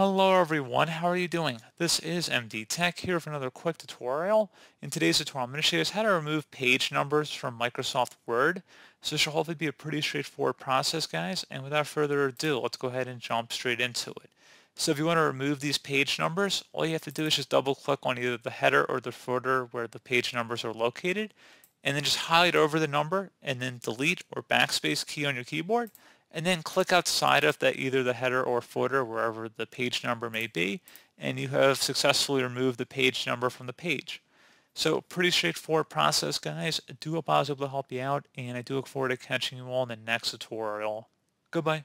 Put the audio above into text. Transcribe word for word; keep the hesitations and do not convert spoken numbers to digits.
Hello everyone, how are you doing? This is M D Tech here for another quick tutorial. In today's tutorial, I'm going to show you guys how to remove page numbers from Microsoft Word. So this should hopefully be a pretty straightforward process, guys, and without further ado, let's go ahead and jump straight into it. So if you want to remove these page numbers, all you have to do is just double click on either the header or the footer where the page numbers are located, and then just highlight over the number and then delete or backspace key on your keyboard, and then click outside of that, either the header or footer, wherever the page number may be, and you have successfully removed the page number from the page. So pretty straightforward process, guys. I do hope I was able to help you out, and I do look forward to catching you all in the next tutorial. Goodbye.